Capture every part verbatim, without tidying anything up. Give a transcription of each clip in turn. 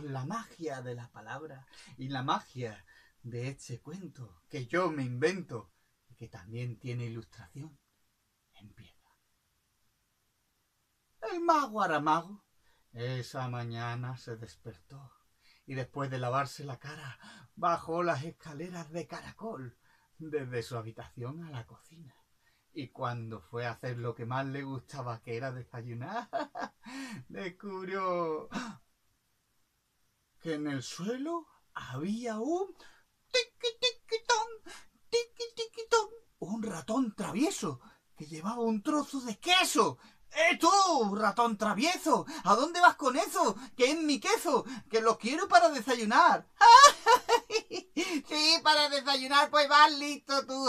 con la magia de las palabras y la magia de este cuento que yo me invento y que también tiene ilustración. Empieza. El mago Aramago esa mañana se despertó y después de lavarse la cara bajó las escaleras de caracol desde su habitación a la cocina. Y cuando fue a hacer lo que más le gustaba, que era desayunar, descubrió que en el suelo había un tiqui-tiqui-tón, tiqui-tiqui-tón, un ratón travieso que llevaba un trozo de queso. ¡Eh, tú, ratón travieso! ¿A dónde vas con eso? ¡Que es mi queso! ¡Que lo quiero para desayunar! Sí, para desayunar, pues vas listo tú.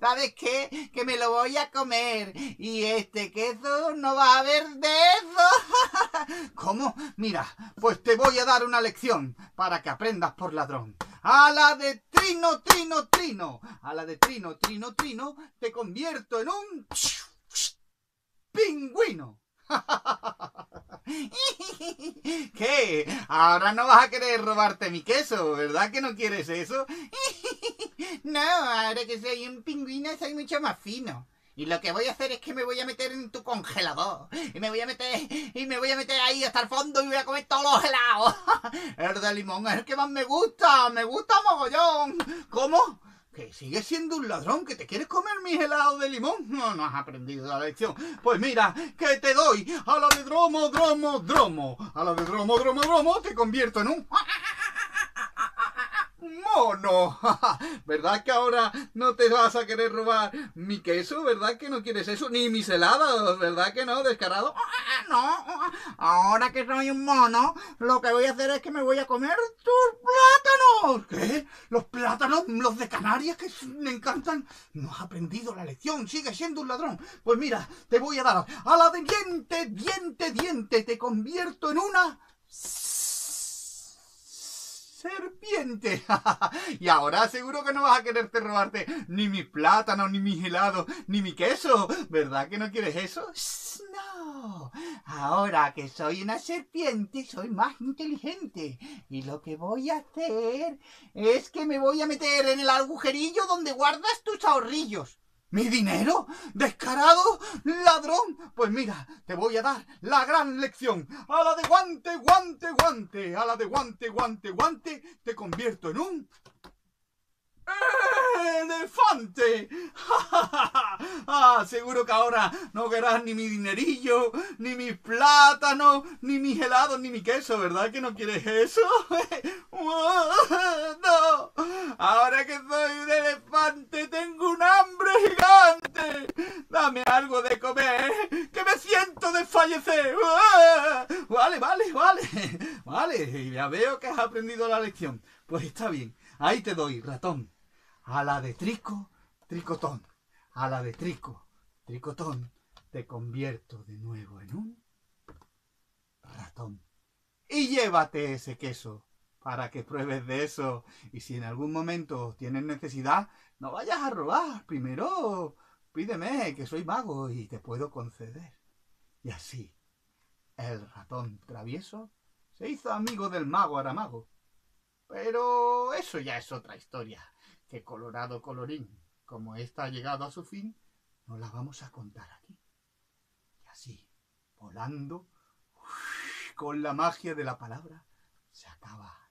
¿Sabes qué? Que me lo voy a comer. Y este queso no va a haber de eso. ¿Cómo? Mira, pues te voy a dar una lección para que aprendas por ladrón. A la de trino, trino, trino. A la de trino, trino, trino, te convierto en un... ¡pingüino! ¿Qué? Ahora no vas a querer robarte mi queso, ¿verdad que no quieres eso? No, ahora que soy un pingüino soy mucho más fino. Y lo que voy a hacer es que me voy a meter en tu congelador. Y me voy a meter, y me voy a meter ahí hasta el fondo y voy a comer todos los helados. El de limón es el que más me gusta, me gusta mogollón. ¿Cómo? Que sigues siendo un ladrón, que te quieres comer mis helados de limón. No, no has aprendido la lección. Pues mira, que te doy a la de dromo, dromo, dromo. A la de dromo, dromo, dromo, te convierto en un... mono. ¿Verdad que ahora no te vas a querer robar mi queso? ¿Verdad que no quieres eso? Ni mis helados, ¿verdad que no, descarado? No, ahora que soy un mono, lo que voy a hacer es que me voy a comer tus plátanos. ¿Qué? ¿Los plátanos? ¿Los de Canarias que me encantan? No has aprendido la lección, sigues siendo un ladrón. Pues mira, te voy a dar a la de diente, diente, diente, te convierto en una... serpiente. Y ahora seguro que no vas a quererte robarte ni mis plátanos, ni mis helados, ni mi queso. ¿Verdad que no quieres eso? No. Ahora que soy una serpiente, soy más inteligente. Y lo que voy a hacer es que me voy a meter en el agujerillo donde guardas tus ahorrillos. ¿Mi dinero? ¿Descarado? ¿Ladrón? Pues mira, te voy a dar la gran lección. A la de guante, guante, guante. A la de guante, guante, guante. Te convierto en un... elefante. Ah, seguro que ahora no querrás ni mi dinerillo, ni mis plátanos, ni mis helados, ni mi queso. ¿Verdad que no quieres eso? No. Ahora que soy un elefante tengo un hambre gigante. Dame algo de comer, que me siento desfallecer. Vale, vale, vale. Vale, ya veo que has aprendido la lección. Pues está bien, ahí te doy, ratón. A la de trico, tricotón. A la de trico, tricotón. Te convierto de nuevo en un ratón. Y llévate ese queso para que pruebes de eso. Y si en algún momento tienes necesidad, no vayas a robar. Primero pídeme, que soy mago y te puedo conceder. Y así, el ratón travieso se hizo amigo del mago Aramago. Pero eso ya es otra historia. Que colorado colorín, como esta ha llegado a su fin, no la vamos a contar aquí. Y así, volando, con la magia de la palabra, se acaba.